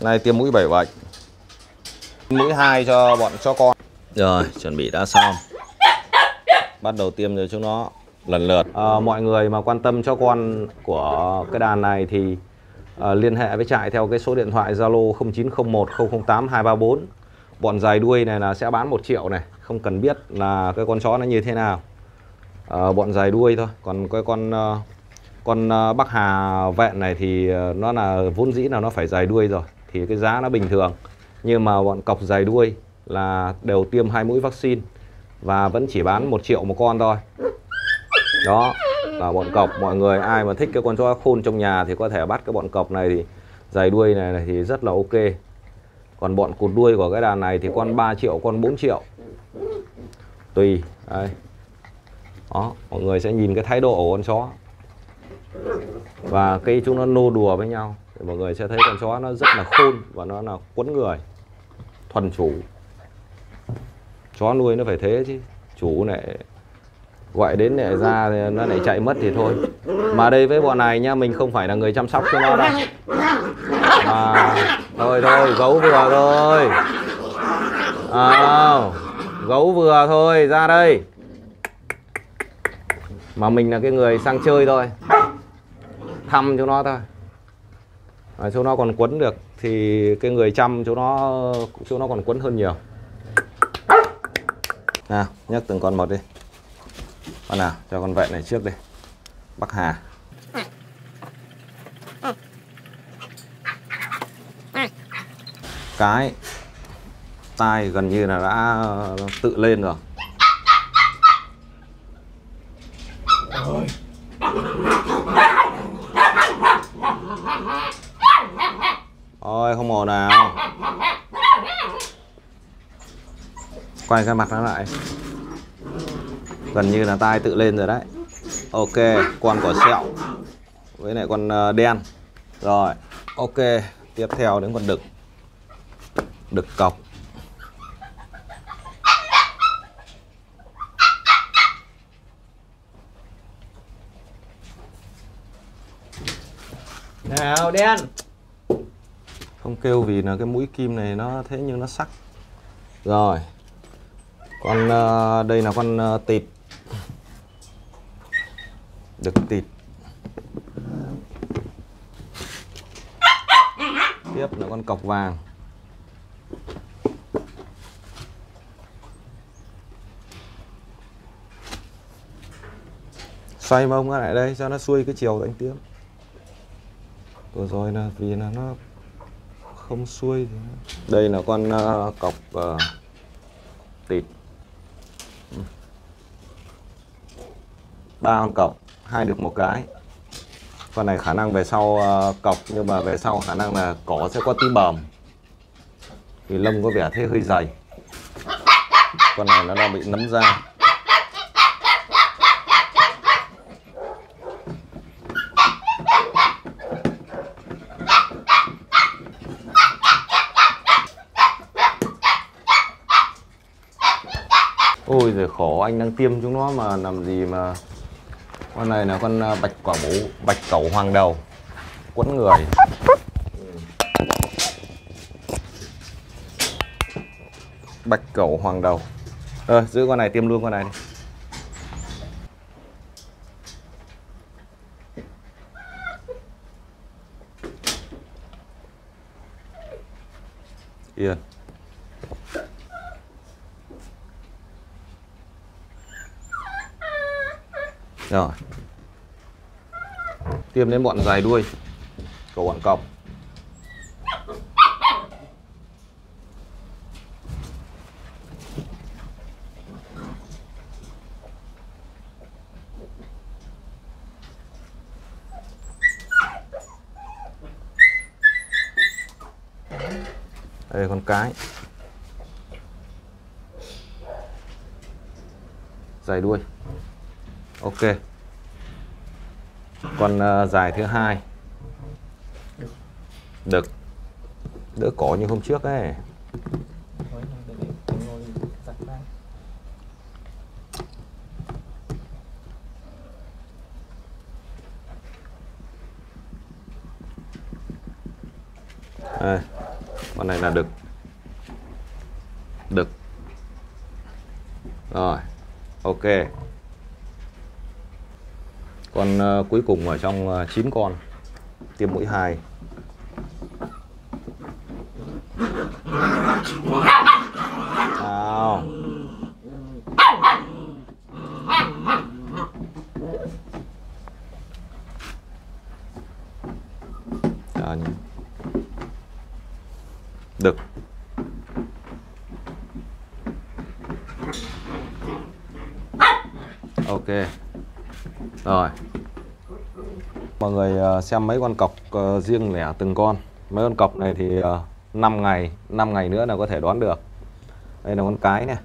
Nay tiêm mũi 7 vạch, mũi 2 cho bọn chó con. Rồi, chuẩn bị đã xong. Bắt đầu tiêm cho chúng nó lần lượt. Mọi người mà quan tâm chó con của cái đàn này thì liên hệ với trại theo cái số điện thoại Zalo 0901008234. Bọn dài đuôi này là sẽ bán 1 triệu này, không cần biết là cái con chó nó như thế nào. Bọn dài đuôi thôi, còn cái con Bắc Hà vẹn này thì nó là vốn dĩ là nó phải dài đuôi rồi thì cái giá nó bình thường, nhưng mà bọn cọc dài đuôi là đều tiêm 2 mũi vaccine và vẫn chỉ bán 1 triệu một con thôi. Đó là bọn cọc. Mọi người ai mà thích cái con chó khôn trong nhà thì có thể bắt cái bọn cọc này, thì dài đuôi này thì rất là ok. Còn bọn cụt đuôi của cái đàn này thì con 3 triệu, con 4 triệu tùy. Đây. Đó, mọi người sẽ nhìn cái thái độ của con chó và cái chúng nó nô đùa với nhau thì mọi người sẽ thấy con chó nó rất là khôn và nó là quấn người, thuần chủ. Chó nuôi nó phải thế chứ, chủ này gọi đến để ra nó lại chạy mất thì thôi. Mà đây với bọn này nha, mình không phải là người chăm sóc cho nó đâu. À, thôi gấu vừa thôi. À, gấu vừa thôi, ra đây. Mà mình là cái người sang chơi thôi, thăm cho nó thôi. Chỗ nó còn quấn được thì cái người chăm chỗ nó còn quấn hơn nhiều. Nào, nhắc từng con một đi. Con nào, cho con vẹn này trước đi. Bắc Hà. Cái tai gần như là đã tự lên rồi. Ôi, không ồn nào. Quay cái mặt nó lại. Gần như là tai tự lên rồi đấy. Ok, con cỏ sẹo với lại con đen. Rồi, ok. Tiếp theo đến con đực. Đực cọc. Nào, đen. Không kêu vì là cái mũi kim này nó thế nhưng nó sắc. Rồi. Con đây là con tịt. Đực tịt. Tiếp là con cọc vàng. Xoay mông lại đây cho nó xuôi cái chiều đánh tiếp. Vừa rồi là vì là nó không xuôi. Đây là con cọc tịt. 3 con cọc, 2 được 1 cái. Con này khả năng về sau cọc, nhưng mà về sau khả năng là cỏ sẽ có tí bờm vì lông có vẻ thế hơi dày. Con này nó đang bị nấm da. Ôi giời, khổ, anh đang tiêm chúng nó mà làm gì mà. Con này là con bạch quả bú, bạch cẩu hoàng đầu, quấn người. Bạch cẩu hoàng đầu. Giữ con này tiêm luôn con này đi. Yên. Rồi. Tiêm đến bọn dài đuôi của bọn cọc. Đây con cái. Dài đuôi. Ok. Con dài thứ 2. Đực. Đỡ cỏ như hôm trước ấy. Đây. Con này là đực. Đực. Rồi, ok. Con cuối cùng ở trong 9 con. Tiêm mũi 2. Nào. Đực. Ok. Rồi. Mọi người xem mấy con cọc riêng lẻ từng con. Mấy con cọc này thì 5 ngày nữa là có thể đoán được. Đây là con cái nè.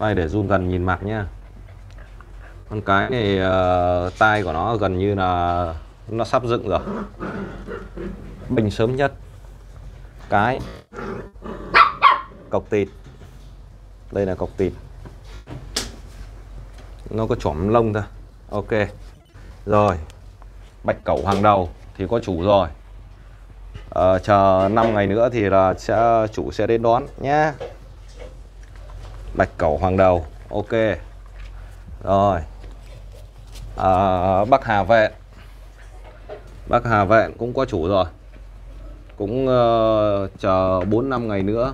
Đây để zoom gần nhìn mặt nhá. Con cái này tai của nó gần như là nó sắp dựng rồi. Bình sớm nhất. Cái. Cọc tịt. Đây là cọc tịt. Nó có chỏm lông thôi. Ok. Rồi. Bạch cẩu hàng đầu thì có chủ rồi. Chờ 5 ngày nữa thì là chủ sẽ đến đón nhé. Bạch cẩu hoàng đầu. Ok. Rồi. Bắc Hà vẹn. Bắc Hà vẹn cũng có chủ rồi. Cũng chờ 4-5 ngày nữa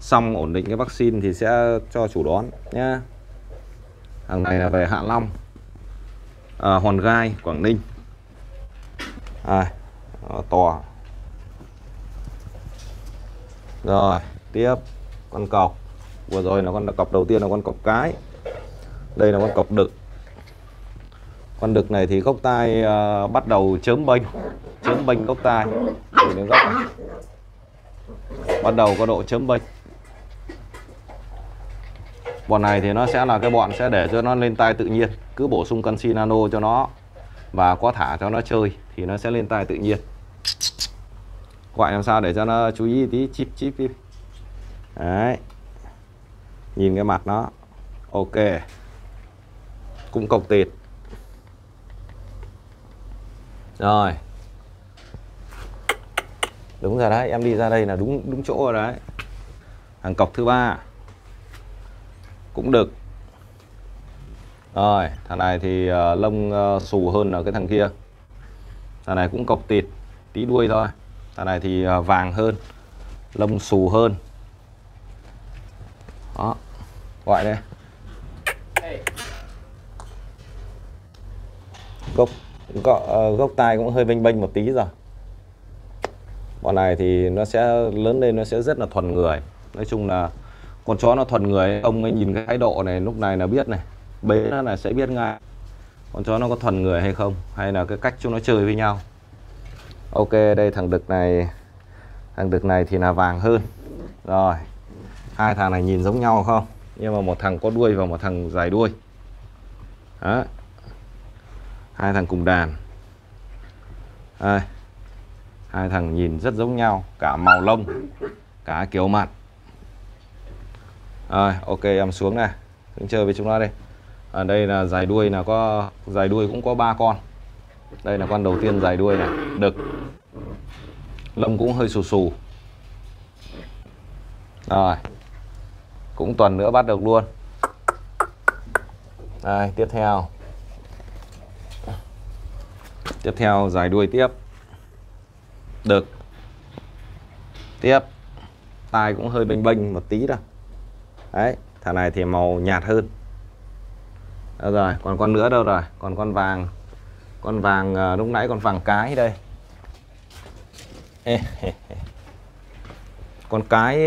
xong ổn định cái vaccine thì sẽ cho chủ đón nhé. Hàng này là về Hạ Long, Hòn Gai, Quảng Ninh. To. Rồi, tiếp con cọc. Vừa rồi là con cọc đầu tiên là con cọc cái. Đây là con cọc đực. Con đực này thì gốc tai bắt đầu chớm bênh gốc tai. Từ đến gốc này. Bắt đầu có độ chớm bênh. Bọn này thì nó sẽ là cái bọn sẽ để cho nó lên tai tự nhiên, cứ bổ sung canxi nano cho nó và có thả cho nó chơi thì nó sẽ lên tai tự nhiên. Gọi làm sao để cho nó chú ý tí, chip. Đấy. Nhìn cái mặt nó. Ok. Cũng cọc tịt. Rồi. Đúng rồi đấy, em đi ra đây là đúng chỗ rồi đấy. Hàng cọc thứ 3. Cũng được. Rồi, thằng này thì lông xù hơn là cái thằng kia. Thằng này cũng cọc tịt, tí đuôi thôi. Thằng này thì vàng hơn, lông xù hơn. Đó, gọi đây. Gốc tai cũng hơi bênh một tí rồi. Bọn này thì nó sẽ lớn lên, nó sẽ rất là thuần người. Nói chung là con chó nó thuần người, ông ấy nhìn cái thái độ này lúc này là biết này. Bế nó là sẽ biết ngay con chó nó có thuần người hay không, hay là cái cách chúng nó chơi với nhau. Ok, đây thằng đực này thì là vàng hơn. Rồi, hai thằng này nhìn giống nhau không? Nhưng mà một thằng có đuôi và một thằng dài đuôi. Đó. Hai thằng cùng đàn. Đây. Hai thằng nhìn rất giống nhau, cả màu lông, cả kiểu mặt. Rồi, ok, em xuống này, đứng chơi với chúng nó đây. Ở đây là dài đuôi, là có dài đuôi cũng có 3 con. Đây là con đầu tiên dài đuôi này, đực. Lông cũng hơi xù xù. Rồi. Cũng tuần nữa bắt được luôn. Đây, tiếp theo. Tiếp theo dài đuôi tiếp. Đực. Tiếp. Tai cũng hơi bênh bênh một tí thôi. Đấy, thằng này thì màu nhạt hơn. Đó rồi, còn con nữa đâu rồi? Còn con vàng. Con vàng lúc nãy, con vàng cái đây. Con cái,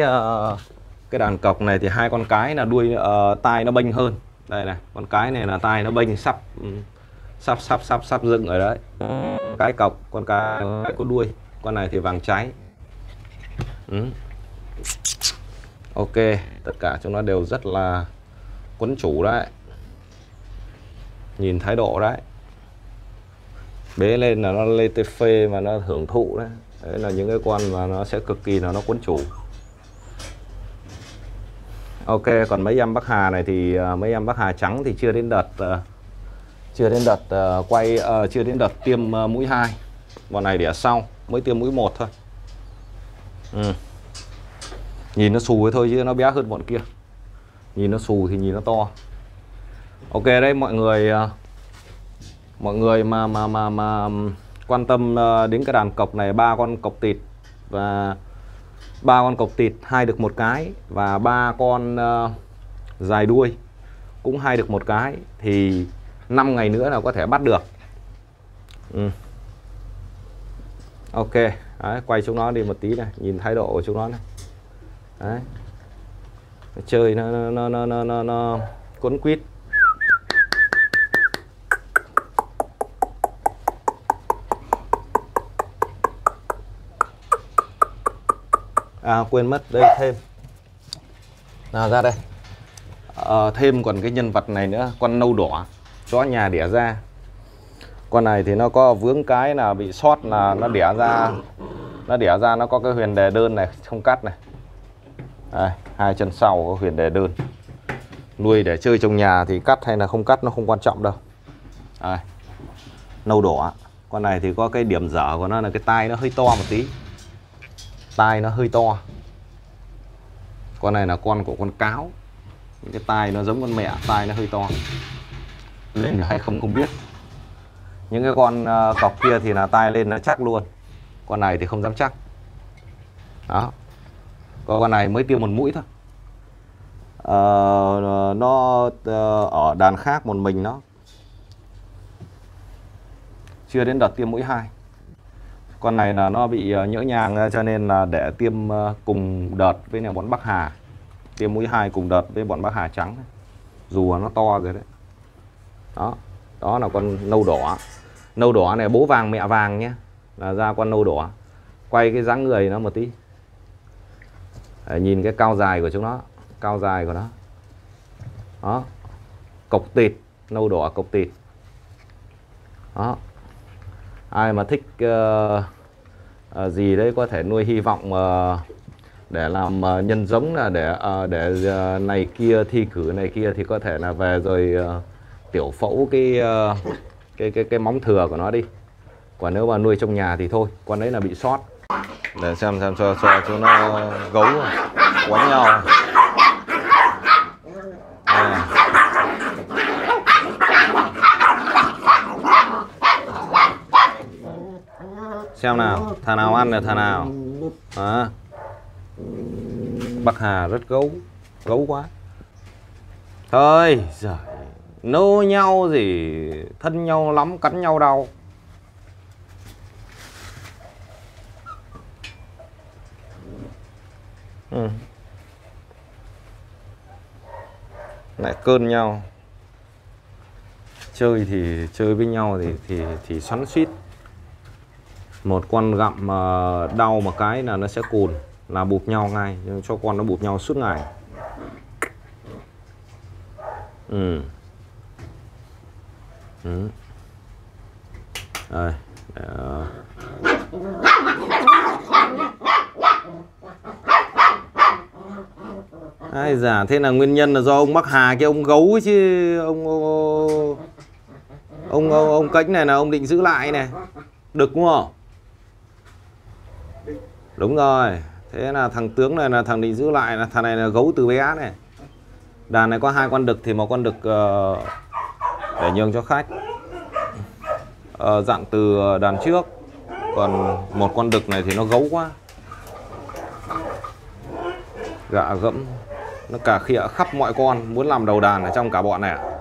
cái đàn cọc này thì hai con cái là đuôi, tai nó bênh hơn. Đây này, con cái này là tai nó bênh sắp dựng rồi đấy. Cái cọc, con cái có đuôi. Con này thì vàng cháy. Ok, tất cả chúng nó đều rất là quấn chủ đấy. Nhìn thái độ đấy. Bế lên là nó lê tê phê mà nó hưởng thụ đấy. Đấy là những cái con mà nó sẽ cực kỳ là nó quấn chủ. Ok, còn mấy em Bắc Hà này thì mấy em Bắc Hà trắng thì chưa đến đợt tiêm mũi 2. Bọn này đẻ sau, mới tiêm mũi 1 thôi. Nhìn nó xù thôi chứ nó bé hơn bọn kia. Nhìn nó xù thì nhìn nó to. Ok đấy mọi người. Mọi người mà quan tâm đến cái đàn cọc này, 3 con cọc tịt và 3 con cọc tịt 2 được 1 cái và 3 con dài đuôi cũng 2 được 1 cái thì 5 ngày nữa là có thể bắt được. Ok, đấy, quay chúng nó đi một tí này, nhìn thái độ của chúng nó này. Đấy. Chơi nó cuốn quýt. À quên mất, đây thêm. Nào ra đây. Thêm còn cái nhân vật này nữa, con nâu đỏ, chó nhà đẻ ra. Con này thì nó có vướng cái là bị sót là nó đẻ ra nó có cái huyền đề đơn này không cắt này. Đây, 2 chân sau có huyền đề đơn. Nuôi để chơi trong nhà thì cắt hay là không cắt nó không quan trọng đâu. Đây, nâu đỏ. Con này thì có cái điểm dở của nó là cái tai nó hơi to một tí. Tai nó hơi to. Con này là con của con cáo. Cái tai nó giống con mẹ, tai nó hơi to. Lên hay không biết. Những cái con cọc kia thì là tai lên nó chắc luôn. Con này thì không dám chắc. Đó. Con này mới tiêm 1 mũi thôi. Nó ở đàn khác một mình nó. Chưa đến đợt tiêm mũi 2. Con này là nó bị nhỡ nhàng cho nên là để tiêm cùng đợt với nhà bọn Bắc Hà. Tiêm mũi 2 cùng đợt với bọn Bắc Hà trắng. Dù nó to rồi đấy. Đó. Đó là con nâu đỏ. Nâu đỏ này bố vàng mẹ vàng nhé. Là ra con nâu đỏ. Quay cái dáng người nó một tí. Để nhìn cái cao dài của chúng nó. Cao dài của nó. Đó. Cọc tịt. Nâu đỏ cọc tịt. Đó. Ai mà thích gì đấy có thể nuôi, hy vọng để làm nhân giống là để này kia, thi cử này kia thì có thể là về rồi tiểu phẫu cái móng thừa của nó đi. Còn nếu mà nuôi trong nhà thì thôi, con đấy là bị sót. Để xem cho chúng nó gấu quánh nhau. À. Xem nào, thằng nào ăn là thằng nào. À. Bắc Hà rất gấu, gấu quá. Thôi giời, nô nhau gì, thân nhau lắm, cắn nhau đau. Lại cơn nhau. Chơi thì chơi với nhau thì xoắn xuýt. Một con gặm mà đau một cái là nó sẽ cùn, là bụp nhau ngay, cho con nó bụp nhau suốt ngày. Đây, để... Ai giả thế là nguyên nhân là do ông Bắc Hà kia ông gấu ấy chứ ông cánh này là ông định giữ lại này, được đúng không? Đúng rồi, thế là thằng tướng này là thằng định giữ lại, là thằng này là gấu từ bé này. Đàn này có 2 con đực thì 1 con đực để nhường cho khách, dặn từ đàn trước, còn 1 con đực này thì nó gấu quá, gạ gẫm, nó cà khịa khắp mọi con, muốn làm đầu đàn ở trong cả bọn này.